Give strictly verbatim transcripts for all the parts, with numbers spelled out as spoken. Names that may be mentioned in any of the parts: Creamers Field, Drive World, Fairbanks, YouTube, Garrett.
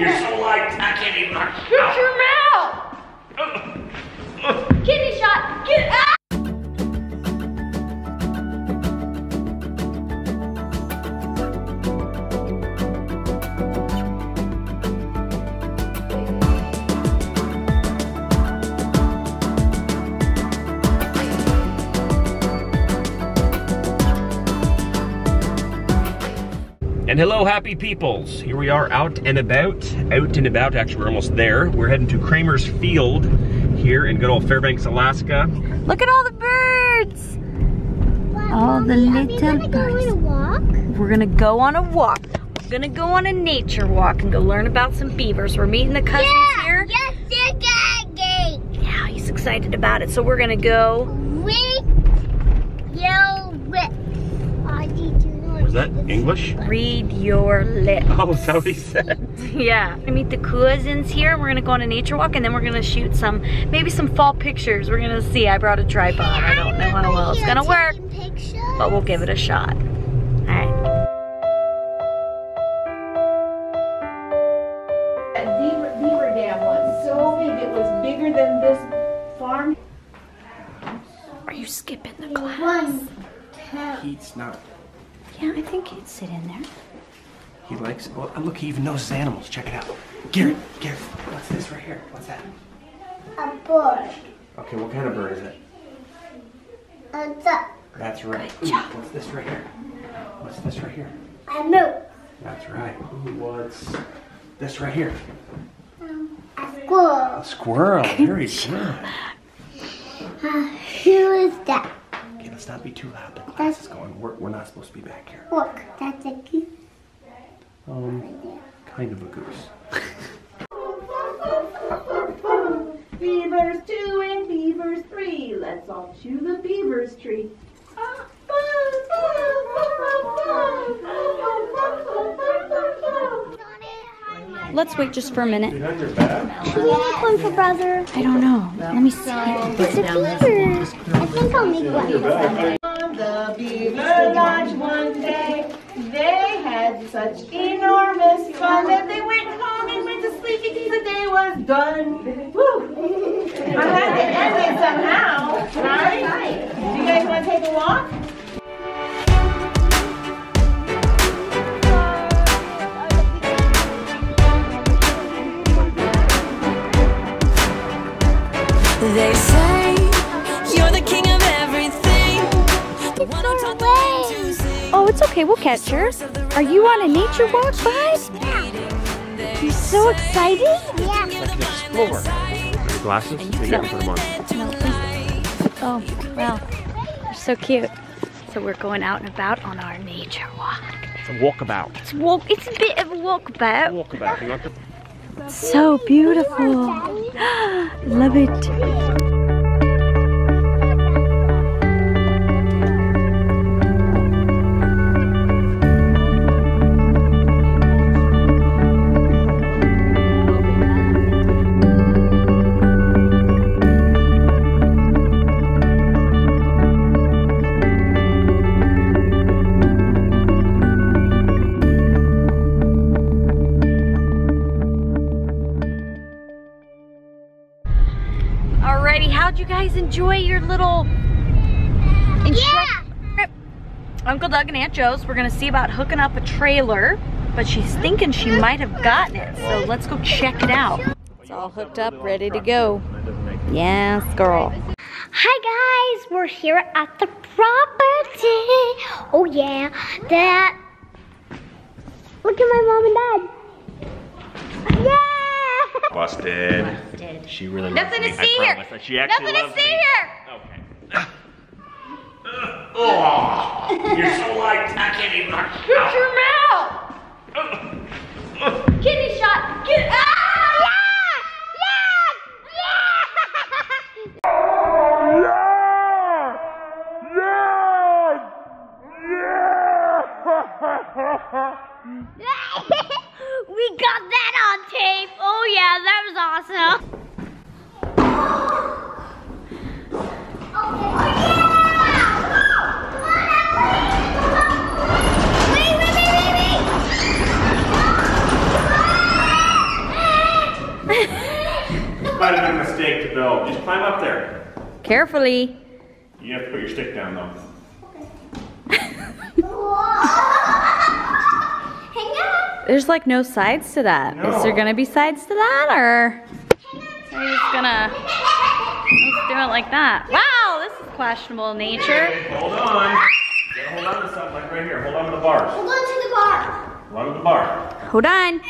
You're so light, I can't even. Shut your mouth! Kidney shot! Get out! And hello, happy peoples. Here we are out and about, out and about. Actually, we're almost there. We're heading to Creamers Field here in good old Fairbanks, Alaska. Look at all the birds. Wow, all Mommy, the little we gonna birds. Go on a walk? We're gonna go on a walk. We're gonna go on a nature walk and go learn about some beavers. We're meeting the cousins yeah, here. Yes, yes, yeah, he's excited about it. So we're gonna go. We, yo, rip. Is that English? Read your lips. Oh, is that what he said? Yeah. We're gonna meet the cousins here. We're gonna go on a nature walk, and then we're gonna shoot some, maybe some fall pictures. We're gonna see. I brought a tripod. Hey, I don't I know how well it's gonna work, pictures. But we'll give it a shot. All right. That beaver, beaver dam was so big. It was bigger than this farm. Are you skipping the class? He's not. Yeah, I think he'd sit in there. He likes it. Well, look, he even notices animals. Check it out. Garrett, Garrett, what's this right here? What's that? A bird. Okay, what kind of bird is it? A duck. That's right. Ooh, what's this right here? What's this right here? A moose. That's right. Ooh, what's this right here? Um, a squirrel. A squirrel. Very good. Uh, who is that? Let's not be too loud. The class that's, is going. We're, we're not supposed to be back here. Look, that's a goose. Um, kind of a goose. Beavers two and beavers three. Let's all chew the beavers tree. Let's wait just for a minute. Should we make one for brother? I don't know. Let me see. It's a beaver. I think I'll make one. The beaver lodge one day. They had such enormous fun that they went home and went to sleep because the day was done. Woo! I had to end it somehow, right? Do you guys want to take a walk? They say you're the king of everything. The one who taught the way to sing. Oh, it's okay. We'll catch her. Are you on a nature walk, bud? Yeah. You're so excited. Yeah. Like an explorer. Your glasses? They no. Put them on. No, oh, wow. You're so cute. So we're going out and about on our nature walk. It's a walkabout. It's walk. It's a bit of a walkabout. Walkabout. You want to so beautiful. Love it. How'd you guys enjoy your little instruction yeah. trip? Uncle Doug and Aunt Joe's, we're gonna see about hooking up a trailer, but she's thinking she might have gotten it, so let's go check it out. It's all hooked up, ready to go. Yes, girl. Hi guys, we're here at the property. Oh yeah, that. Look at my mom and dad. Yeah. Busted. Busted. She really nothing loves to me. See I here. She actually nothing loves to see me. Here. Okay. Oh, you're so light. I can't even. Shut your mouth. Kidney shot. Get out. Ah! Yeah. Yeah. Yeah. Yeah. Yeah. Yeah. We got that on tape. Oh yeah, that was awesome. Wait, wait, wait, wait, wait. might have been a mistake to build. Just climb up there. Carefully. You have to put your stick down though. Hang on. There's like no sides to that. No. Is there gonna be sides to that, or are you just gonna just do it like that? Wow, this is questionable in nature. Okay, hold on. You gotta hold on to something like right here. Hold on to the bars. Hold on to the bar. Hold on to the bar. Hold on.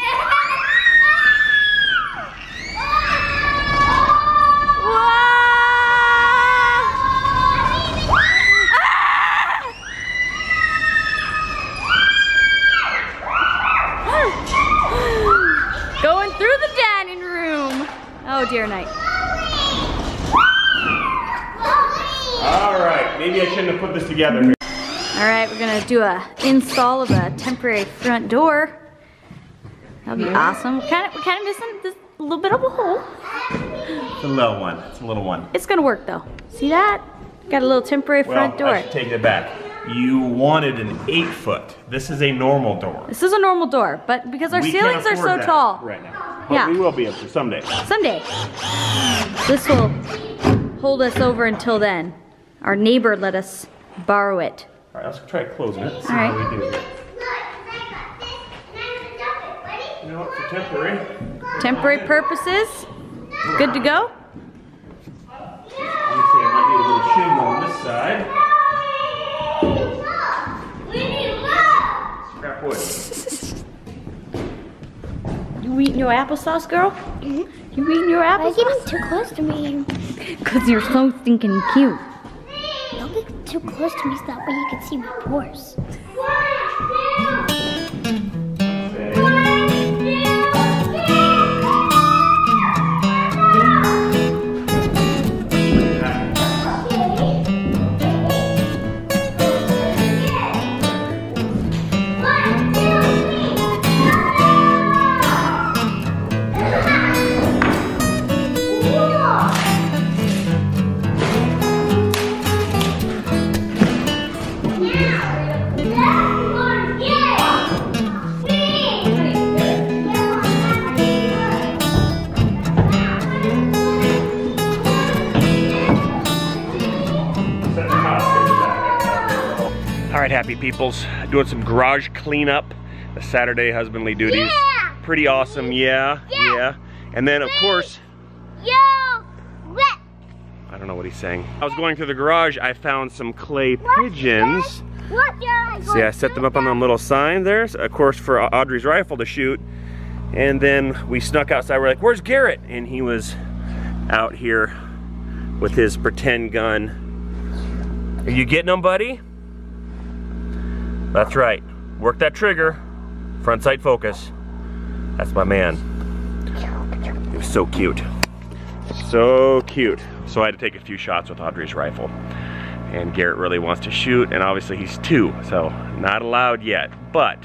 Oh dear night. Alright, maybe I shouldn't have put this together. Alright, we're gonna do a install of a temporary front door. That'll be awesome. We're kinda we're kinda missing this little bit of a hole. It's a little one. It's a little one. It's gonna work though. See that? Got a little temporary well, front door. I should take it back. You wanted an eight foot. This is a normal door. This is a normal door, but because our we ceilings are so tall. Right now. But yeah. We will be able to someday. Someday. This will hold us over until then. Our neighbor let us borrow it. All right, let's try closing it. See All right. What we do here. Look, I got this, and I'm gonna dump it. Ready? You know what, for temporary. Temporary purposes. No. Good to go. No. Let me see, I might need a little shingle on this side. We need love. Scrap wood. You eating your applesauce, girl? Mm-hmm. You eating your applesauce? Why are you getting too close to me? Because you're so stinking cute. Don't get too close to me so that way you can see my pores. Happy peoples, doing some garage cleanup, the Saturday husbandly duties. Yeah. Pretty awesome, yeah, yeah, yeah. And then of course, yo, wet. I don't know what he's saying. I was going through the garage, I found some clay pigeons. What? What? See, I set them up on them little sign there, so of course for Audrey's rifle to shoot. And then we snuck outside, we're like, where's Garrett? And he was out here with his pretend gun. Are you getting them, buddy? That's right. Work that trigger. Front sight focus. That's my man. He was so cute. So cute. So I had to take a few shots with Audrey's rifle. And Garrett really wants to shoot, and obviously he's two, so not allowed yet. But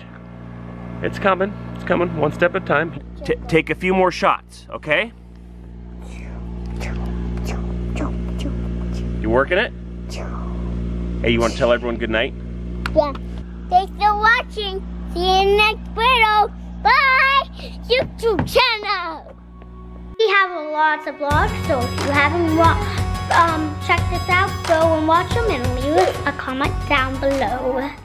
it's coming. It's coming one step at a time. T- take a few more shots, okay? You working it? Hey, you want to tell everyone good night? Yeah. Thanks for watching. See you next video. Bye! YouTube channel! We have a lot of vlogs, so if you haven't um, checked this out, go and watch them and leave us a comment down below.